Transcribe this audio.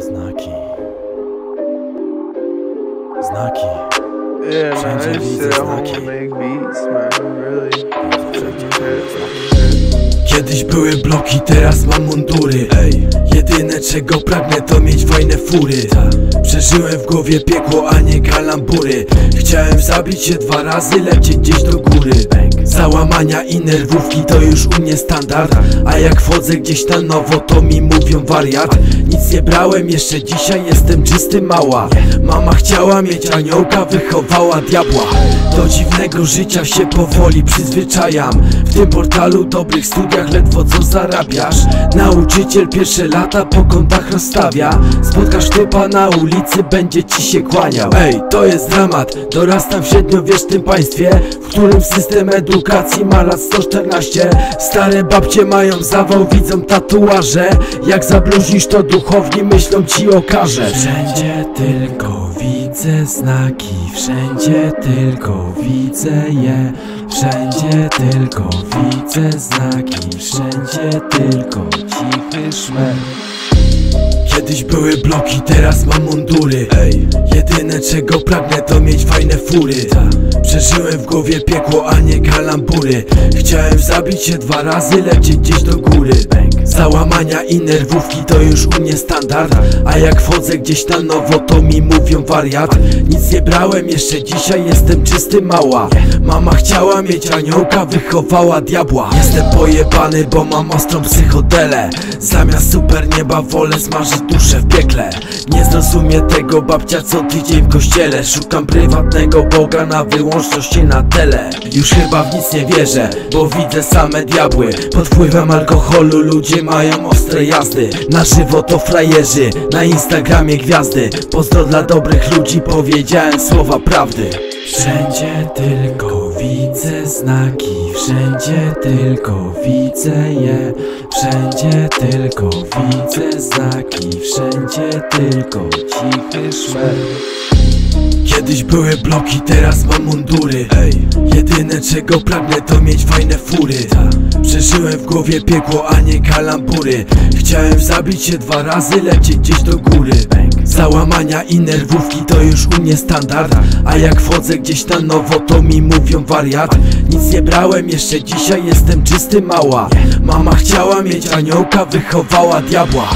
te znaki. Znaki. Yeah, man, I just sit at home and make beats, man, really. Kiedyś były bloki, teraz mam mundury. Ej. Jedyne czego pragnę to mieć fajne fury. Przeżyłem w głowie piekło, a nie kalambury. Chciałem zabić się 2 razy, lecieć gdzieś do góry. Załamania i nerwówki to już u mnie standard. A jak wchodzę gdzieś na nowo, to mi mówią wariat. Nic nie brałem, jeszcze dzisiaj jestem czysty mała. Mama chciała mieć aniołka, wychowała diabła. Do dziwnego życia się powoli przyzwyczajam. W tym portalu dobrych studiach ledwo co zarabiasz. Nauczyciel pierwsze lata po kątach rozstawia. Spotkasz typa na ulicy, będzie ci się kłaniał. Ej, to jest dramat, dorastam w średniowiecznym państwie, w którym system edukacji ma lat 114. Stare babcie mają zawał, widzą tatuaże. Jak zabluźnisz to duchowni, myślą ci o karze. Wszędzie tylko widzę znaki, wszędzie tylko widzę je. Wszędzie tylko widzę znaki, wszędzie tylko cichy szmer. Kiedyś były bloki, teraz mam mundury. Ej. Jedyne czego pragnę to mieć fajne fury. Przeżyłem w głowie piekło, a nie kalambury. Chciałem zabić się 2 razy, lecieć gdzieś do góry. Załamania i nerwówki to już u mnie standard. A jak wchodzę gdzieś na nowo, to mi mówią wariat. Nic nie brałem, jeszcze dzisiaj jestem czysty mała. Mama chciała mieć aniołka, wychowała diabła. Jestem pojebany, bo mam ostrą psychodelę. Zamiast super nieba wolę smażyć duszę w piekle. Nie zrozumie tego babcia co tydzień w kościele. Szukam prywatnego Boga na wyłączności na tele. Już chyba w nic nie wierzę, bo widzę same diabły. Pod wpływem alkoholu ludzie mają ostre jazdy. Na żywo to frajerzy, na Instagramie gwiazdy. Pozdro dla dobrych ludzi, powiedziałem słowa prawdy. Wszędzie tylko widzę znaki, wszędzie tylko widzę je. Wszędzie tylko widzę znaki, wszędzie tylko cichy szmer. Kiedyś były bloki, teraz mam mundury. Ej. Jedyne czego pragnę to mieć fajne fury. Przeżyłem w głowie piekło, a nie kalambury. Chciałem zabić się 2 razy, lecieć gdzieś do góry. Załamania i nerwówki to już u mnie standard. A jak wchodzę gdzieś na nowo, to mi mówią wariat. Nic nie brałem, jeszcze dzisiaj jestem czysty mała. Mama chciała mieć aniołka, wychowała diabła.